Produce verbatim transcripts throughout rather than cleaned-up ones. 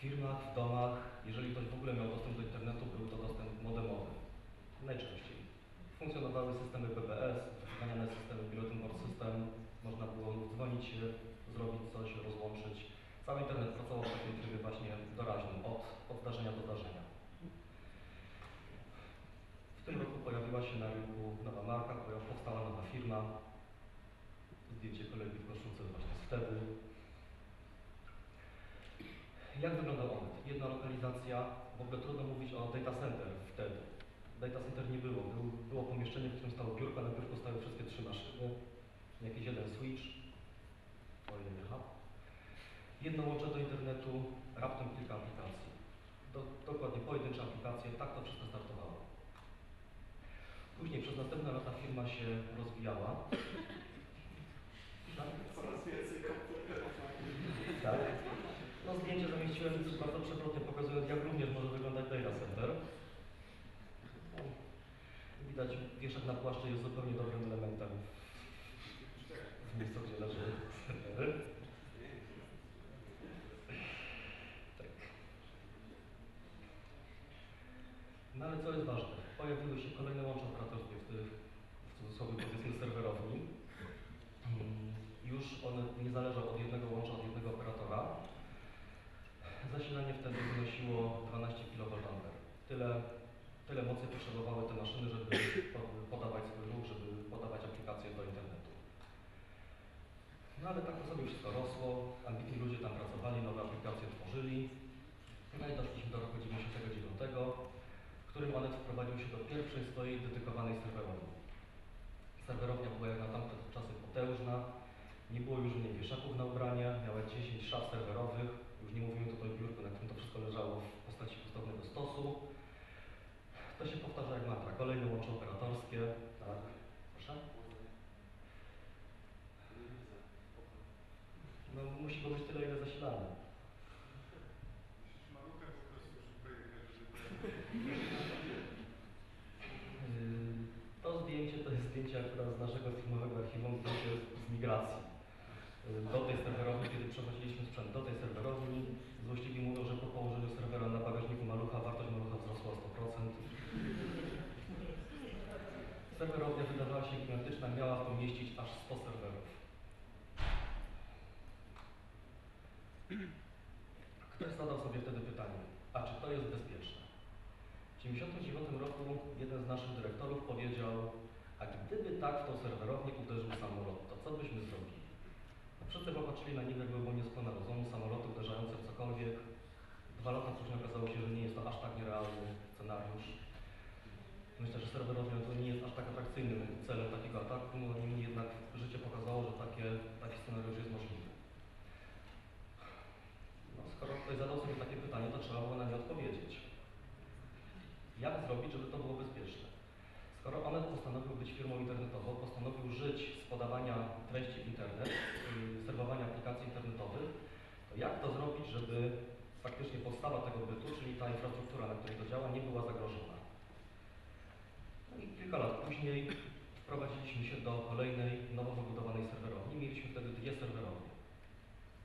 w firmach, w domach, jeżeli ktoś w ogóle miał dostęp do internetu, był to dostęp modemowy. Najczęściej. Funkcjonowały systemy B B S, wymieniane systemy MIL-TUMOR-System, można było dzwonić się, zrobić coś, rozłączyć. Cały internet pracował w takim trybie właśnie doraźnym, od, od zdarzenia do zdarzenia. W tym roku pojawiła się na rynku nowa marka, powstała nowa firma. Zdjęcie kolegi w koszulce właśnie wtedy. Jak wygląda O N T? Jedna lokalizacja, w ogóle trudno mówić o data center wtedy. Data center nie było. Był, było pomieszczenie, w którym stało biurko, na biurku stały wszystkie trzy maszyny. Jakiś jeden switch, o ile nie hub. Jedno łącze do internetu, raptem kilka aplikacji. Do, dokładnie pojedyncze aplikacje, tak to wszystko startowało. Później przez następne lata firma się rozwijała. Tak? Coraz więcej komputerów. Tak. No, zdjęcie zamieściłem bardzo przeplotnie, pokazując, jak również może wyglądać data center. No, widać, wieszak na płaszcze jest zupełnie dobrym elementem w miejscu, gdzie leży serwery. Tak. No ale co jest ważne, pojawiły się kolejne łącze operatorskie, w tych, w cudzysłowie powiedzmy serwerowni. Już one nie zależą od jednego łącza, od jednego operatora. Zasilanie wtedy wynosiło dwanaście kilowattów. Tyle, tyle mocy potrzebowały te maszyny, żeby podawać swój ruch, żeby podawać aplikacje do internetu. No ale tak to sobie wszystko rosło, ambitni ludzie tam pracowali, nowe aplikacje tworzyli. No i doszliśmy do roku dziewięćdziesiątego dziewiątego, w którym O N E T wprowadził się do pierwszej swojej dedykowanej serwerowni. Serwerownia była jak na tamte czasy potężna, nie było już mniej wieszaków na ubrania, miała dziesięć szaf serwerowych, już nie mówimy tutaj o biurku, na którym to wszystko leżało w postaci postawnego stosu. To się powtarza jak mantra, kolejne łącze operatorskie, tak, proszę. No, musi go być tyle, ile zasilane. To zdjęcie to jest zdjęcie akurat z naszego filmowego archiwum, zdjęcie z migracji. Do tej serwerowni, kiedy przewoziliśmy sprzęt do tej serwerowni, złośliwi mówią, że po położeniu serwera na bagażniku malucha wartość malucha wzrosła o sto procent. Serwerownia wydawała się gigantyczna, miała pomieścić aż sto serwerów. Ktoś zadał sobie wtedy pytanie, a czy to jest bezpieczne? W tysiąc dziewięćset dziewięćdziesiątym dziewiątym roku jeden z naszych dyrektorów powiedział, a gdyby tak w tą serwerownię uderzył samolot, to co byśmy zrobili? No wszyscy popatrzyli na niego, bo nie skłona rozumu, samoloty uderzające w cokolwiek. Dwa lata później okazało się, że nie jest to aż tak nierealny scenariusz. Myślę, że serwerownia to nie jest aż tak atrakcyjnym celem takiego ataku, no niemniej jednak życie pokazało, że takie, taki scenariusz jest możliwy. No, skoro ktoś zadał sobie takie pytanie, to trzeba było na nie odpowiedzieć. Jak zrobić, żeby to było bezpieczne? Skoro O N E T postanowił być firmą internetową, postanowił żyć z podawania treści w internet, z serwowania aplikacji internetowych, to jak to zrobić, żeby faktycznie podstawa tego bytu, czyli ta infrastruktura, na której to działa, nie była zagrożona? No i kilka lat później wprowadziliśmy się do kolejnej, nowo wybudowanej serwerowni. Mieliśmy wtedy dwie serwerownie.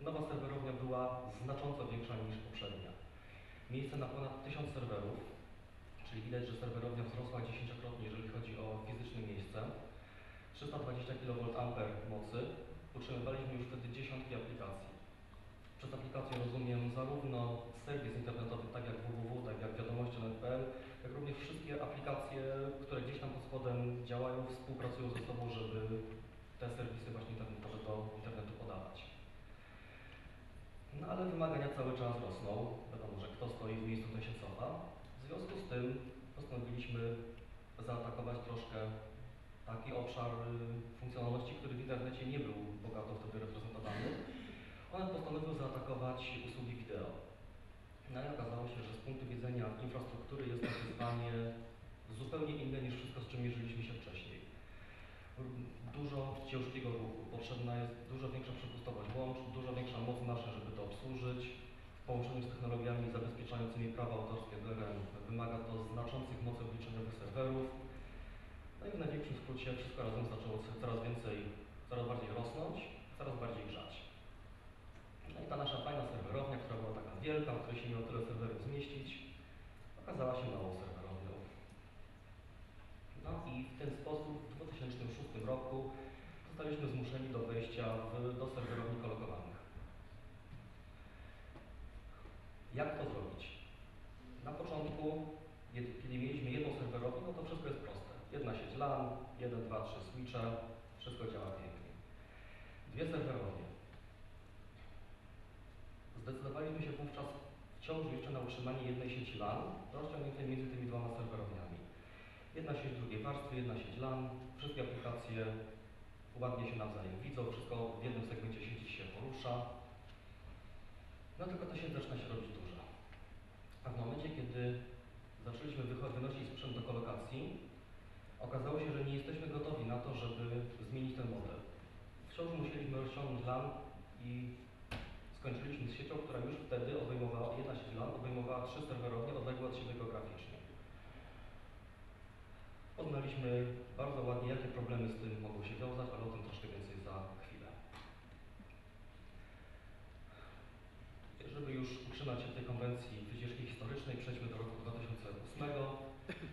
Nowa serwerownia była znacząco większa niż poprzednia. Miejsce na ponad tysiąc serwerów, czyli widać, że serwerownia wzrosła dziesięciokrotnie, jeżeli chodzi o fizyczne miejsce. trzysta dwadzieścia kilowattów mocy. Utrzymywaliśmy już wtedy dziesiątki aplikacji. Przez aplikację rozumiem zarówno serwis internetowy, tak jak www, tak jak wiadomości kropka net kropka pl, jak również wszystkie aplikacje, które gdzieś tam pod spodem działają, współpracują ze sobą, żeby te serwisy właśnie internetowe do internetu podawać. No ale wymagania cały czas rosną. Wiadomo, że kto stoi w miejscu, to się cofa. W związku z tym postanowiliśmy zaatakować troszkę taki obszar funkcjonalności, który w internecie nie był bogato wtedy reprezentowany. On postanowił zaatakować usługi wideo. No i okazało się, że z punktu widzenia infrastruktury jest to wyzwanie zupełnie inne niż wszystko, z czym mierzyliśmy się wcześniej. Dużo ciężkiego ruchu, potrzebna jest dużo większa przepustowość łącz, dużo większa moc maszyn, żeby to obsłużyć. W połączeniu z technologiami zabezpieczającymi prawa autorskie D R M wymaga to znaczących mocy obliczeniowych serwerów. No i w największym skrócie wszystko razem zaczęło coraz więcej, coraz bardziej rosnąć, coraz bardziej grzać. No i ta nasza fajna serwerownia, która była taka wielka, w której się zostaliśmy zmuszeni do wejścia w, do serwerowni kolokowanych. Jak to zrobić? Na początku, kiedy mieliśmy jedną serwerownię, no to wszystko jest proste. Jedna sieć LAN, jeden, dwa, trzy switche, wszystko działa pięknie. Dwie serwerownie. Zdecydowaliśmy się wówczas wciąż jeszcze na utrzymanie jednej sieci LAN, rozciągniętej między tymi dwoma serwerowniami. Jedna sieć drugiej warstwy, jedna sieć LAN, wszystkie aplikacje ładnie się nawzajem widzą, wszystko w jednym segmencie sieci się porusza. No tylko to się zaczyna się robić dużo. A w momencie, kiedy zaczęliśmy wynosić sprzęt do kolokacji, okazało się, że nie jesteśmy gotowi na to, żeby zmienić ten model. Wciąż musieliśmy rozciągnąć LAN i skończyliśmy z siecią, która już wtedy obejmowała, jedna sieć LAN obejmowała trzy serwerownie odległe od siebie geograficznie. Poznaliśmy bardzo ładnie, jakie problemy z tym mogą się wiązać, ale o tym troszkę więcej za chwilę. Żeby już utrzymać się tej konwencji wycieczki historycznej, przejdźmy do roku dwa tysiące ósmego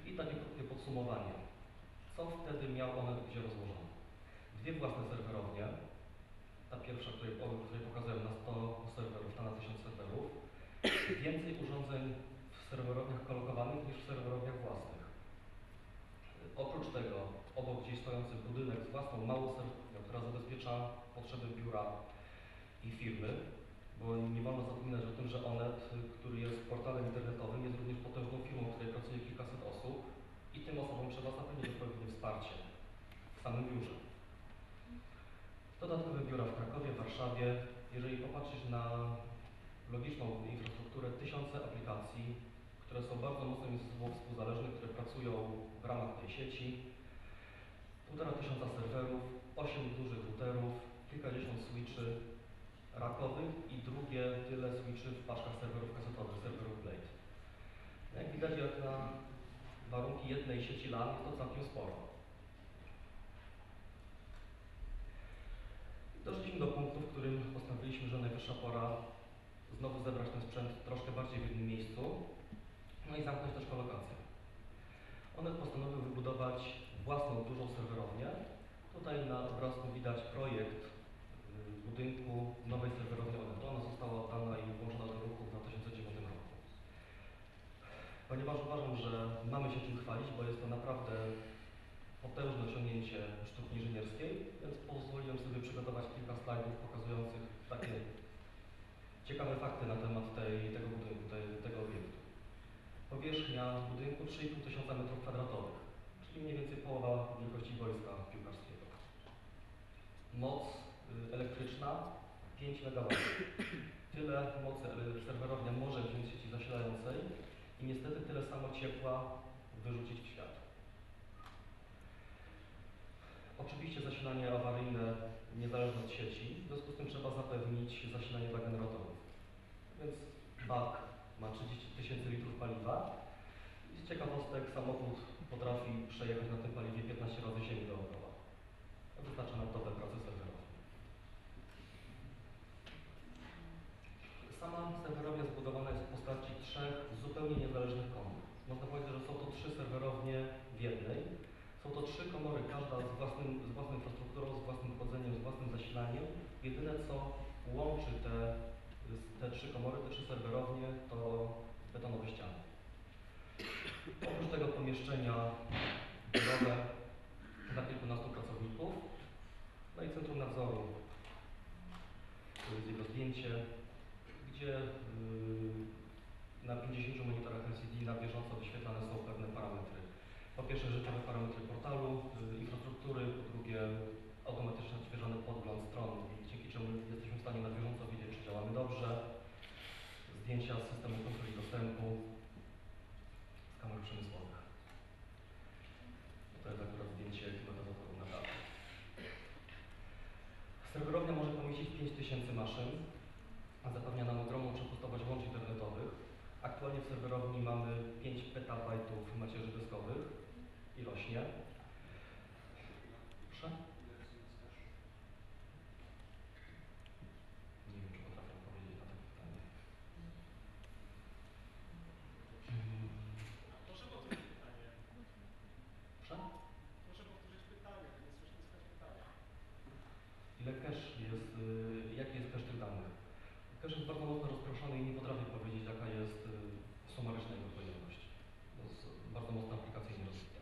i takie krótkie podsumowanie. Co wtedy miał one gdzie rozłożone? Dwie własne serwerownie. Ta pierwsza, której, o której pokazałem, na sto serwerów, ta na tysiąc serwerów. Więcej urządzeń w serwerowniach kolokowanych niż w serwerowniach własnych. Oprócz tego, obok gdzieś stojący budynek z własną małą serwerownią, która zabezpiecza potrzeby biura i firmy, bo nie wolno zapominać o tym, że Onet, który jest portalem internetowym, jest również potężną firmą, w której pracuje kilkaset osób i tym osobom trzeba zapewnić odpowiednie wsparcie w samym biurze. Dodatkowe biura w Krakowie, w Warszawie. Jeżeli popatrzysz na logiczną infrastrukturę, tysiące aplikacji, które są bardzo mocno między sobą współzależne, które pracują w ramach tej sieci, półtora tysiąca serwerów, osiem dużych routerów, kilkadziesiąt switchy rakowych i drugie tyle switchy w paczkach serwerów kasetowych, serwerów Blade. Jak widać, jak na warunki jednej sieci LAN jest to całkiem sporo. Doszliśmy do punktu, w którym postanowiliśmy, że najwyższa pora znowu zebrać ten sprzęt troszkę bardziej w jednym miejscu, no i zamknąć też kolokację. One postanowiły wybudować własną, dużą serwerownię. Tutaj na obrazku widać projekt budynku nowej serwerowni Onetu. Ona została oddana i włączona do ruchu w dwa tysiące dziewiątym roku. Ponieważ uważam, że mamy się tym chwalić, bo jest to naprawdę potężne osiągnięcie sztuki inżynierskiej, więc pozwoliłem sobie przygotować kilka slajdów pokazujących takie ciekawe fakty na temat tej, tego budynku, tej, tego obiektu. Powierzchnia budynku trzy i pół tysiąca metrów kwadratowych, czyli mniej więcej połowa wielkości boiska piłkarskiego. Moc elektryczna pięć megawatów. Tyle mocy serwerownia może wziąć sieci zasilającej i niestety tyle samo ciepła wyrzucić w świat. Oczywiście zasilanie awaryjne niezależne od sieci, w związku z tym trzeba zapewnić zasilanie dla generatorów. Więc bak ma trzydzieści tysięcy litrów paliwa i z ciekawostek samochód potrafi przejechać na tym paliwie piętnaście razy ziemi dookoła. Wystarcza nam dobre pracy serwerowe. Sama serwerownia zbudowana jest w postaci trzech zupełnie niezależnych komór. Można powiedzieć, że są to trzy serwerownie w jednej. Są to trzy komory, każda z, własnym, z własną infrastrukturą, z własnym chłodzeniem, z własnym zasilaniem. Jedyne, co łączy te, te trzy komory, te trzy serwerownie, to betonowe ściany. Oprócz tego pomieszczenia biurowe dla kilkunastu pracowników, no i centrum nadzoru. To jest jego zdjęcie, gdzie na pięćdziesięciu monitorach L C D na bieżąco wyświetlane są pewne parametry. Po pierwsze rzeczowe parametry portalu, infrastruktury, po drugie automatycznie odświeżony podgląd stron, dzięki czemu jesteśmy w stanie na bieżąco widzieć, czy działamy dobrze, zdjęcia z systemu kontroli dostępu, z kamer przemysłowych. To jest akurat zdjęcie klimatyzatorów na dachu. Serwerownia może pomieścić pięć tysięcy maszyn, a zapewnia nam ogromną przepustowość łączy internetowych. Aktualnie w serwerowni mamy pięć petabajtów macierzy dyskowych i rośnie. Proszę? Nie wiem, czy potrafię odpowiedzieć na to pytanie. Proszę powtórzyć pytanie. Proszę? Proszę powtórzyć pytanie, nie słyszę pytania. ile cache jest, jaki jest cache tych danych. Cache jest bardzo mocno rozproszony i nie potrafię powiedzieć, jaka jest sumaryczna jego pojemność. To jest bardzo mocno aplikacyjnie rozwinięte.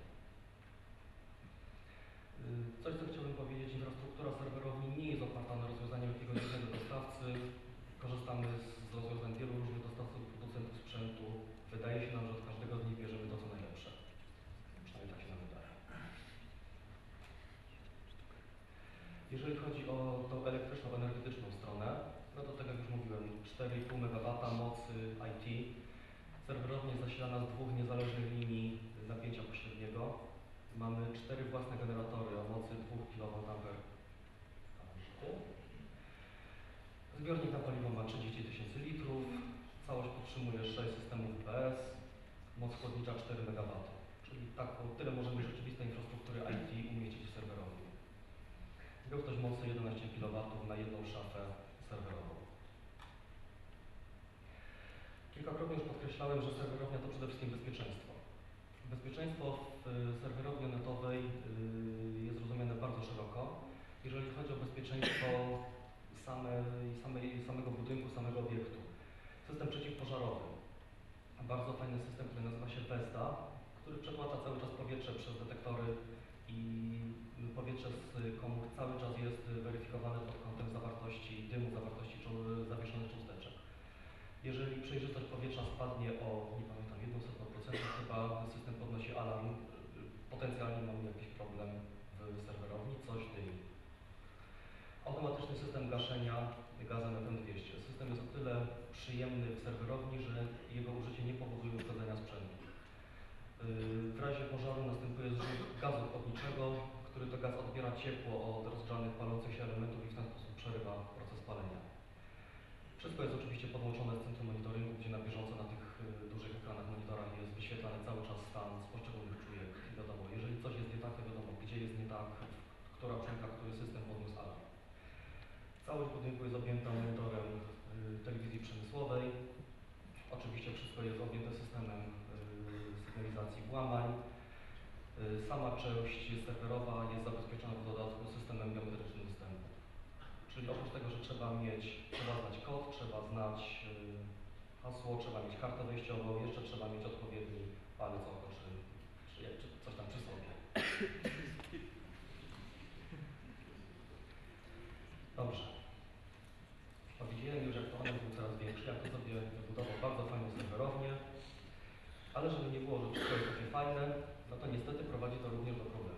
Coś, co chciałbym powiedzieć, infrastruktura serwerowni nie jest oparta na rozwiązaniu jakiegoś jednego dostawcy. Korzystamy z rozwiązań wielu różnych dostawców i producentów sprzętu. Wydaje się nam, że od każdego z nich bierzemy to, co najlepsze. Przynajmniej tak się nam wydaje. Jeżeli chodzi o tą elektryczną, energetyczną stronę, no to tak jak już mówiłem, cztery i pół megawata mocy I T. Serwerownia zasilana z dwóch niezależnych linii napięcia pośredniego. Mamy cztery własne generatory o mocy dwa kilowatowe. Zbiornik na paliwo ma trzydzieści tysięcy litrów. Całość podtrzymuje sześć systemów B B S. Moc chłodnicza cztery megawata. Czyli tak, o tyle możemy rzeczywistej infrastruktury I T umieścić w serwerowni. Gęstość mocy jedenaście kilowatów na jedną szafę serwerową. Kilkakrotnie już podkreślałem, że serwerownia to przede wszystkim bezpieczeństwo. Bezpieczeństwo w serwerowni netowej jest rozumiane bardzo szeroko. Jeżeli chodzi o bezpieczeństwo same, samej, samego budynku, samego obiektu. System przeciwpożarowy. Bardzo fajny system, który nazywa się PESTA, który przepłacza cały czas powietrze przez detektory i powietrze z komór cały czas jest weryfikowane pod kątem zawartości dymu, zawartości zawieszonych cząsteczek. Jeżeli przejrzystość powietrza spadnie o, nie pamiętam, jeden procent, chyba system podnosi alarm, potencjalnie mamy jakiś problem w serwerowni, coś dymi. Automatyczny system gaszenia gazem M F M dwieście. System jest o tyle przyjemny w serwerowni, że jego użycie nie powoduje uszkodzenia sprzętu. W razie pożaru następuje zrzut gazu chłodniczego, który to gaz odbiera ciepło od rozgrzanych palących się elementów i w ten sposób przerywa proces palenia. Wszystko jest oczywiście podłączone z centrum monitoringu, gdzie na bieżąco na tych dużych ekranach monitorach jest wyświetlany cały czas stan z poszczególnych czujek. Wiadomo, jeżeli coś jest nie tak, to wiadomo, gdzie jest nie tak, która czujka, który system podniósł alarm. Całość budynku jest objęta monitorem y, telewizji przemysłowej. Oczywiście wszystko jest objęte systemem y, sygnalizacji włamań. Y, sama część serwerowa jest zabezpieczona w dodatku systemem biometrycznym dostępu. Czyli oprócz tego, że trzeba mieć, trzeba znać kod, trzeba znać y, hasło, trzeba mieć kartę wejściową, jeszcze trzeba mieć odpowiedni palec oko, czy, czy, czy coś tam przy sobie. Dobrze. Powiedziałem już, jak to on był coraz większy, jak to sobie wybudował bardzo fajną serwerownię, ale żeby nie było, że wszystko jest takie fajne, no to niestety prowadzi to również do problemów.